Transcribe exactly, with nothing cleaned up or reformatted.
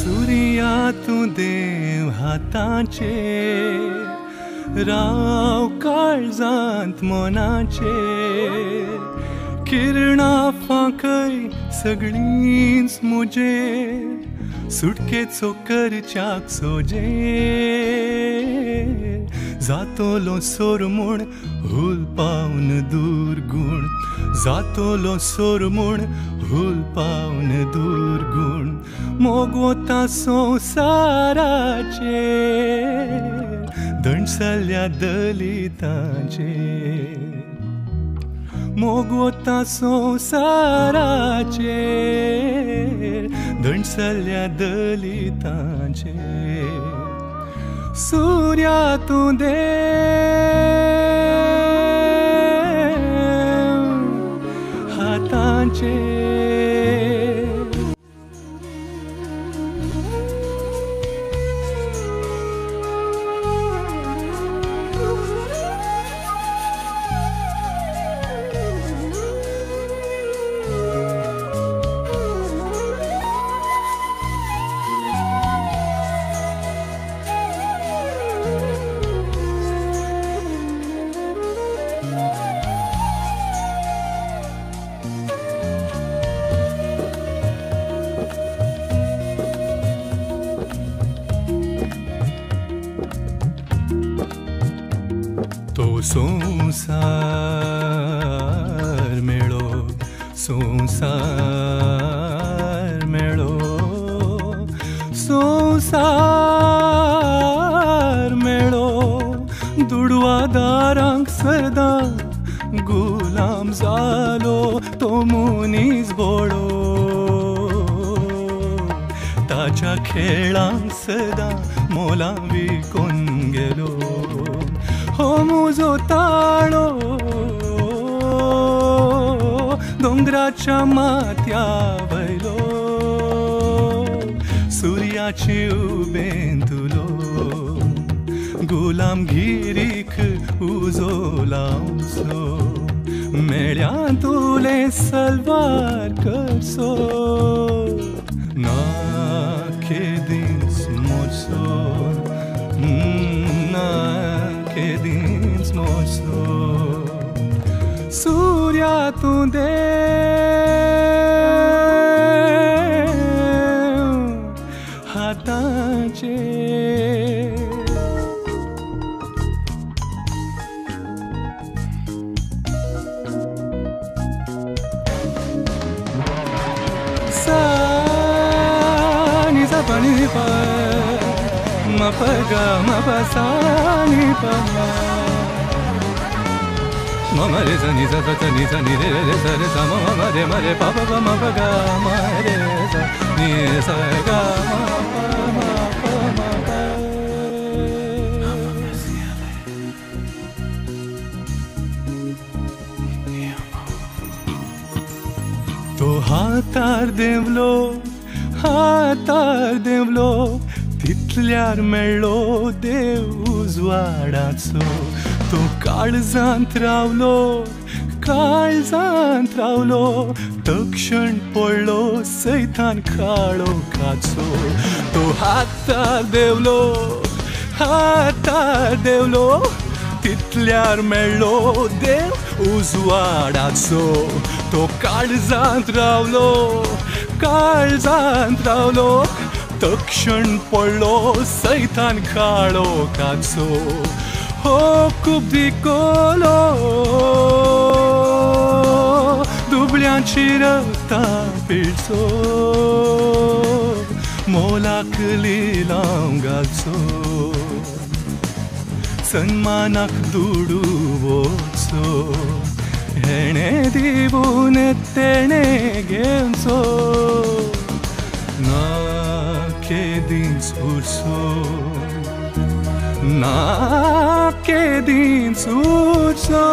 सूर्या तू देव हाताचे राव काळजांत मोनाचे किरणा फांकय सगळींच मुजेर सुटकेचो करच्याक सोजे जातोलो सोरमूण हुल पावन दूर गुण जातोलो सोरमूण हुल पावन दूर गुण मोगोता संसाराचे दंडसल्या दलितांचे मोगोता संसाराचेर दंडसल्या दलितांचेर सूर्या तू देव हातांचेर संसार मेळो संसार मेळो संसार मेळो दुडवादारांक सदां गुलाम जालो तो मुनीस बोळो ताच्या खेळांक सदां मोला विकून गेलो हो मुजो ताळो दोंगराच्या मात्या वयलो सूर्याची उबें तुलो गुलामगिरीक उजो लावचो मेळ्या तुले सलवार करचो ना केदीस मोचो ना सूर्या तू देव हातांचेर सा नि सा प नि प म प ग म प सा नि प म mama re sa ni sa sa ni sa ni re re sa re sa mama ma re ma re pa pa ma pa ga ma re sa ni sa ga ma pa ma pa ma pa to hatar devlo hatar devlo titlyar mello dev uzwadacho तो काळजांत रावलो काळजांत रावलो तक्षण पडलो सैतान काळो काचो तो हातार देवलो हातार देवलो तितल्यार मेळ्ळो देव उजवाडाचो तो काळजांत रावलो काळजांत रावलो तक्षण पडलो सैतान काळो काचो हो खूब दिकोलो दुबळ्यांची रगतां पिळचो मोलाक लिलाव घालचो सन्मानाक दुडू वचो हेणें दिवून तेणें घेवचो ना केदींच उरचो ना केदींच उरचो।